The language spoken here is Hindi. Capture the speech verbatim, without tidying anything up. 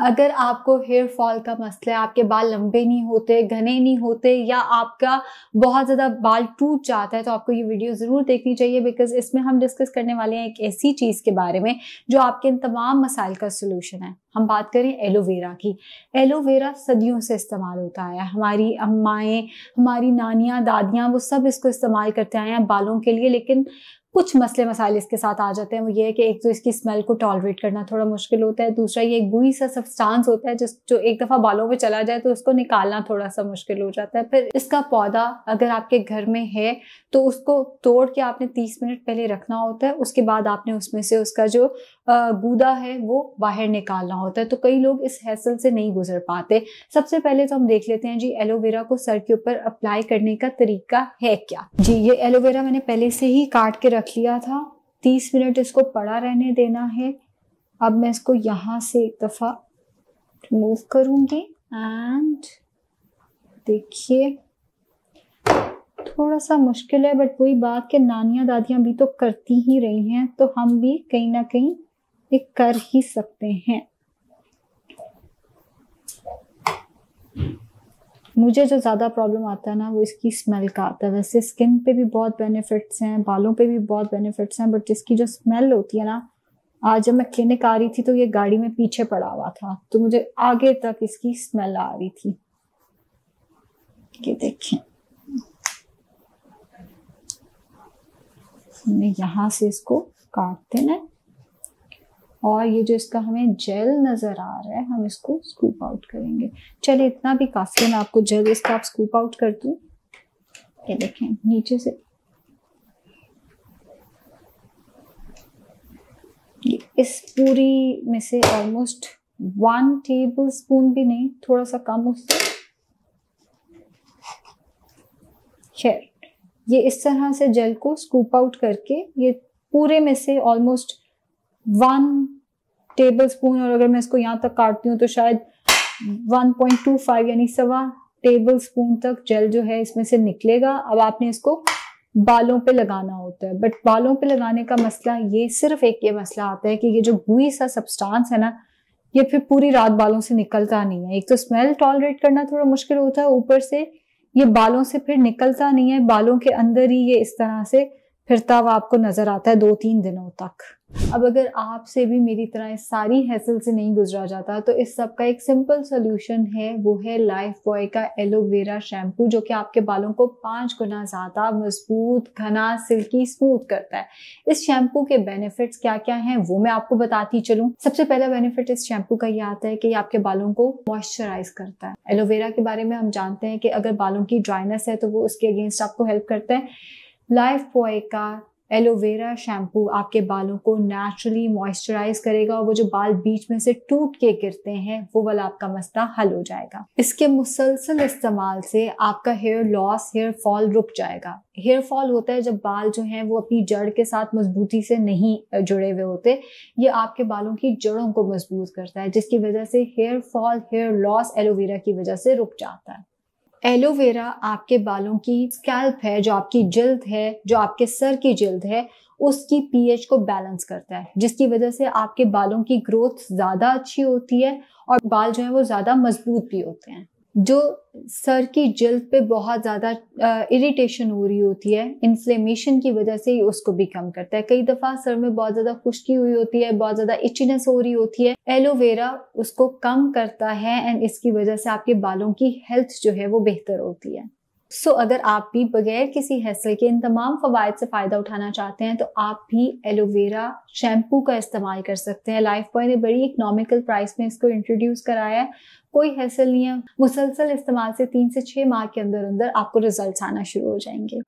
अगर आपको हेयर फॉल का मसला है, आपके बाल लंबे नहीं होते, घने नहीं होते, या आपका बहुत ज़्यादा बाल टूट जाता है, तो आपको ये वीडियो ज़रूर देखनी चाहिए, बिकॉज इसमें हम डिस्कस करने वाले हैं एक ऐसी चीज़ के बारे में जो आपके इन तमाम मसाइल का सोल्यूशन है। हम बात करें एलोवेरा की। एलोवेरा सदियों से इस्तेमाल होता आया है, हमारी अम्माएँ, हमारी नानियाँ, दादियाँ, वो सब इसको इस्तेमाल करते आए हैं बालों के लिए। लेकिन कुछ मसले मसाइल इसके साथ आ जाते हैं। वो ये है कि एक तो इसकी स्मेल को टॉलरेट करना थोड़ा मुश्किल होता है, दूसरा ये एक बुरी सा सब्सटेंस होता है जिस जो एक दफ़ा बालों में चला जाए तो उसको निकालना थोड़ा सा मुश्किल हो जाता है। फिर इसका पौधा अगर आपके घर में है तो उसको तोड़ के आपने तीस मिनट पहले रखना होता है, उसके बाद आपने उसमें से उसका जो गूदा है वो बाहर निकालना होता है। तो कई लोग इस हैसल से नहीं गुजर पाते। सबसे पहले तो हम देख लेते हैं जी एलोवेरा को सर के ऊपर अप्लाई करने का तरीका है क्या। जी ये एलोवेरा मैंने पहले से ही काट के रख लिया था, तीस मिनट इसको पड़ा रहने देना है। अब मैं इसको यहाँ से एक दफ़ा रिमूव करूँगी एंड देखिए थोड़ा सा मुश्किल है, बट वही बात कि नानियाँ दादियाँ भी तो करती ही रही हैं, तो हम भी कहीं ना कहीं ये कर ही सकते हैं। मुझे जो ज़्यादा प्रॉब्लम आता है ना वो इसकी स्मेल का आता है। वैसे स्किन पे भी बहुत बेनिफिट्स हैं, बालों पे भी बहुत बेनिफिट्स हैं, बट इसकी जो स्मेल होती है ना, आज जब मैं क्लिनिक आ रही थी तो ये गाड़ी में पीछे पड़ा हुआ था, तो मुझे आगे तक इसकी स्मेल आ रही थी। ये देखिए हमें यहाँ से इसको काट देना है और ये जो इसका हमें जेल नज़र आ रहा है हम इसको स्कूप आउट करेंगे। चलिए इतना भी काफ़ी है, मैं आपको जेल इसका आप स्कूप आउट कर दूँ। ये देखें नीचे से ये इस पूरी में से ऑलमोस्ट वन टेबल स्पून भी नहीं, थोड़ा सा कम उससे। खैर ये इस तरह से जेल को स्कूप आउट करके ये पूरे में से ऑलमोस्ट वन टेबल स्पून, और अगर मैं इसको यहाँ तक काटती हूँ तो शायद वन पॉइंट टू फाइव यानी सवा टेबल स्पून तक जेल जो है इसमें से निकलेगा। अब आपने इसको बालों पे लगाना होता है, बट बालों पे लगाने का मसला ये सिर्फ एक ये मसला आता है कि ये जो बुरी सा सब्सटेंस है ना ये फिर पूरी रात बालों से निकलता नहीं है। एक तो स्मेल टॉलरेट करना थोड़ा मुश्किल होता है, ऊपर से ये बालों से फिर निकलता नहीं है, बालों के अंदर ही ये इस तरह से फिरता हुआ आपको नजर आता है दो तीन दिनों तक। अब अगर आपसे भी मेरी तरह इस सारी हैसल से नहीं गुजरा जाता तो इस सब का एक सिंपल सोल्यूशन है, वो है लाइफ बॉय का एलोवेरा शैम्पू, जो कि आपके बालों को पाँच गुना ज़्यादा मजबूत, घना, सिल्की, स्मूथ करता है। इस शैम्पू के बेनिफिट्स क्या क्या हैं वो मैं आपको बताती चलूँ। सबसे पहला बेनिफिट इस शैम्पू का ये आता है कि ये आपके बालों को मॉइस्चराइज करता है। एलोवेरा के बारे में हम जानते हैं कि अगर बालों की ड्राइनेस है तो वो उसके अगेंस्ट आपको हेल्प करता है। लाइफ बॉय का एलोवेरा शैम्पू आपके बालों को नेचुरली मॉइस्चराइज करेगा और वो जो बाल बीच में से टूट के गिरते हैं वो वाला आपका मसला हल हो जाएगा। इसके मुसलसल इस्तेमाल से आपका हेयर लॉस, हेयर फॉल रुक जाएगा। हेयर फॉल होता है जब बाल जो हैं वो अपनी जड़ के साथ मजबूती से नहीं जुड़े हुए होते। ये आपके बालों की जड़ों को मजबूत करता है जिसकी वजह से hair fall, hair loss aloe vera की वजह से रुक जाता है। एलोवेरा आपके बालों की स्कैल्प है, जो आपकी जिल्द है, जो आपके सर की जिल्द है, उसकी पीएच को बैलेंस करता है जिसकी वजह से आपके बालों की ग्रोथ ज़्यादा अच्छी होती है और बाल जो है वो ज़्यादा मजबूत भी होते हैं। जो सर की जिल्द पे बहुत ज़्यादा इरिटेशन हो रही होती है, इन्फ्लेमेशन की वजह से ही उसको भी कम करता है। कई दफ़ा सर में बहुत ज़्यादा खुश्की हुई होती है, बहुत ज़्यादा इचनेस हो रही होती है, एलोवेरा उसको कम करता है एंड इसकी वजह से आपके बालों की हेल्थ जो है वो बेहतर होती है। सो so, अगर आप भी बगैर किसी हैसल के इन तमाम फ़वाद से फ़ायदा उठाना चाहते हैं तो आप भी एलोवेरा शैम्पू का इस्तेमाल कर सकते हैं। लाइफ बॉय ने बड़ी इकनॉमिकल प्राइस में इसको इंट्रोड्यूस कराया है, कोई हैसल नहीं है। मुसलसल इस्तेमाल से तीन से छः माह के अंदर अंदर आपको रिजल्ट्स आना शुरू हो जाएंगे।